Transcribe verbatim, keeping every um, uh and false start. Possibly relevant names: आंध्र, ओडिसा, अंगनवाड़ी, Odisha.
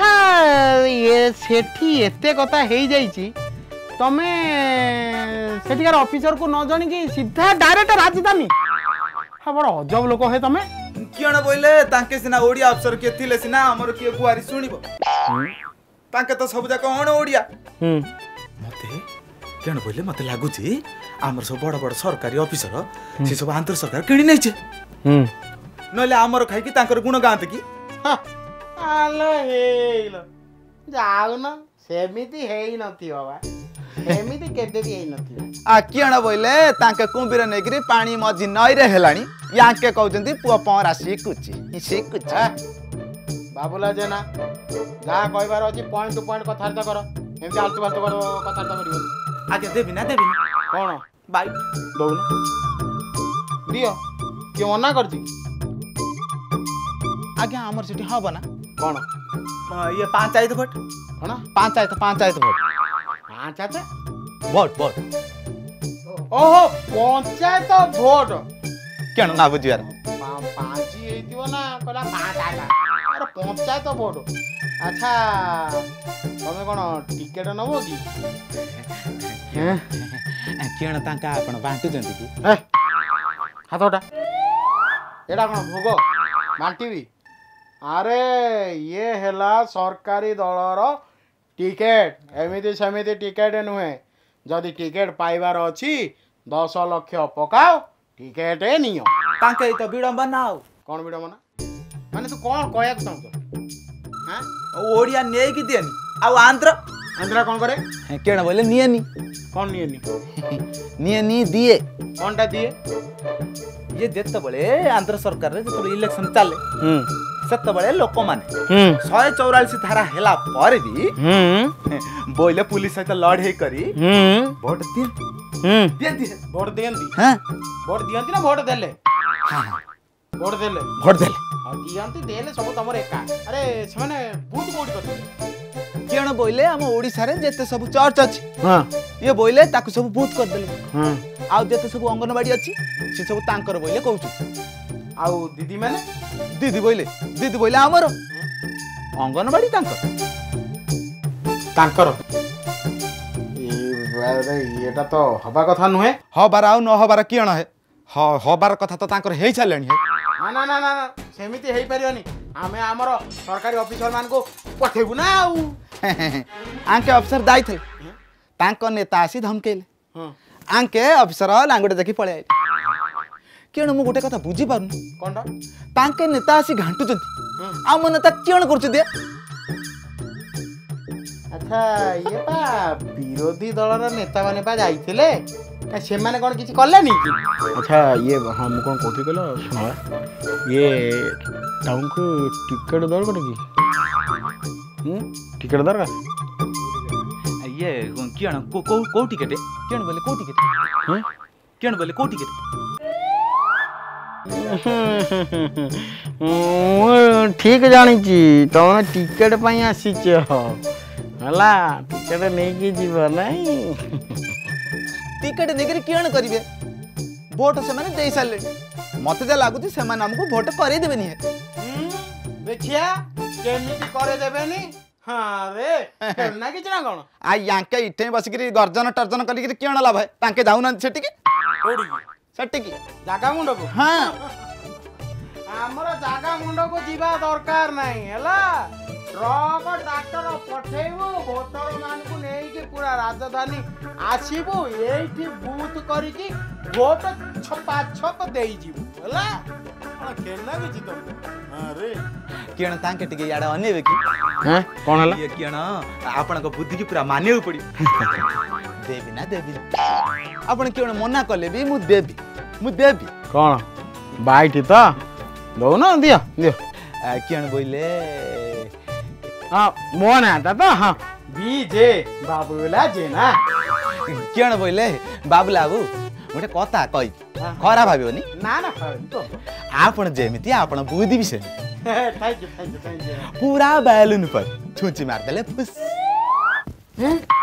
अच्छा ये सेठी एते कथा हो जाइए तमें सेठिकार ऑफिसर को न जानी कि सीधा डायरेक्ट राजधानी हाँ बड़ा अजब लोक है तमें किण बोले तांके सिना ओडिया अफसर के थिले सिना हमर के गुहारी सुनिबो तांके तो सब जाक अण ओडिया हम मते किण बोले मते लागु छी आमर सब बड़ बड़ सरकारी ऑफिसर से सब अंतर सरकार किणी नै छै हम नले आमर खाइ कि तांकर गुण गांत कि आलो हेलो जाओ ना सेमिति हेई नथि बाबा सेमिति केते हेई नथि आ किण बोले तांके कुंबीर नेगरी पानी मजी नई रे हेलानी यांके कहउजंती पुआ परा सिकुची सिकुचा बाबूला जेना जा कहबार अछि पॉइंट टू पॉइंट कथार्थ कर एमे आल्टु बात कर कथार्थ करियो आके देबी ना देबी कोन बाई दउना दियो के मना करथि आज्ञा आमर सेठी हां बना कोन ये पंचायत वोट कोन panchayat panchayat vote panchayat vote vote ओहो पंचायत वोट केन ना बुझ यार पांची हेतिवो ना कोला पांचायत अरे पंचायत वोट अच्छा तमे कोन टिकट नबो की केन तांका आपण बांटु जंती की हाथोटा एडा कोन भोगो बांटीबी अरे ये हैला सरकारी दलर टिकेट एमती सेमती टिकेट नुहे जदि टिकेट पाइबार अच्छी दस लक्ष पकाओ टिकेट नियो ताके तो विडंबना कौन विडंबना माने तू कौन कहया चाहत हां ओडिया नेई कि देनी आ आंध्र आंध्र कौन करे केना बोले नियनी कौन नियनी नियनी दिए कौनटा दिए ये जत्ते बळे आंध्र सरकार रे जत्ते इलेक्शन चले हम सत्ता बळे लोक माने सय चौरासी धारा हेला पर भी बोले पुलिस से लड़े करी वोट दे दे दे वोट दे दी हां वोट दियंती ना वोट देले हां वोट देले वोट देले आ दियंती देले सब तमरे एका अरे से माने बहुत कोड कर केण बोले हम ओडिसा रे जत्ते सब चर्च अछि हां ये बोले ताकू सब बहुत कर देले हां आ जत्ते सब अंगनवाड़ी अछि से सब तांकर बोले कहू आउ दीदी माने दीदी बोले दीदी बोले आमर अंगनवाड़ी तांकर तांकर ए एटा तो हबा कथा नुहे हबार आउ न हबार किण है हबार कथा तो तांकर हेई छलेनी है ना ना ना सेमिति हेई परियोनी आमे आमर सरकारी ऑफिसर मान को पठेबु ना आउ आंके अफसर दाई थे तांकर नेता आसी धमकेले आंके अफसर लांगोटे देखि पळे आइले केण मु गोटे कथा बुझी पारन कोनडा तांके नेता आसी घांटु जति आ म नेता केण करछु दे अच्छा ये पा विरोधी दलर नेता माने पा जाइथिले त से माने कोन किछि करले नी कि अच्छा ये हम कोन कोथि कहला सुना ये ताऊ को टिकट दर कोन कि हम टिकट दर का ये केण को को को टिकट केण बोले को टिकट ह केण बोले को टिकट ठीक जानी तुम टिकेट आसीच हला टिकेट नहीं जीव नाई टिकेट नहीं किण करेंगे भोट से माने दे सारे मत जहाँ लगुच से आमको भोट कर देखिया केमिति करे देबेनी हाँ रे ना कि ना कौन आ यांके इठे बसिक गर्जन टर्जन करिक किण लाभ तांके जाऊना सेटिके सटिकी जागा मुंडो को हां हमरो जागा मुंडो को जीवा दरकार नाही हला ट्रक डॉक्टर पठेबो भोटर मान को नेई के पूरा राजधानी आसीबो एठी बूथ करी की भोट छपा छप देई जीवो हला केना के जीतो हां रे केना तांके टिके याडा अनेबे की हां कोन हला ये केना आपण को बुद्धि की पूरा मानेउ पड़ी देबी ना देबी आपण केना मना करले भी मु देबी मु देबी कोन बाईटी तो दो ना दियो दियो केन बोले हां मोना ता तो हां बीजे बाबूला जेना केन बोले बाबूला बाबू मोटे कथा कहि खरा भाबियोनी ना ना तो आपण जेमिति आपण बुद्धि बिसे thank you thank you thank you पूरा बैलून पर छुंची मार देले फुस हैं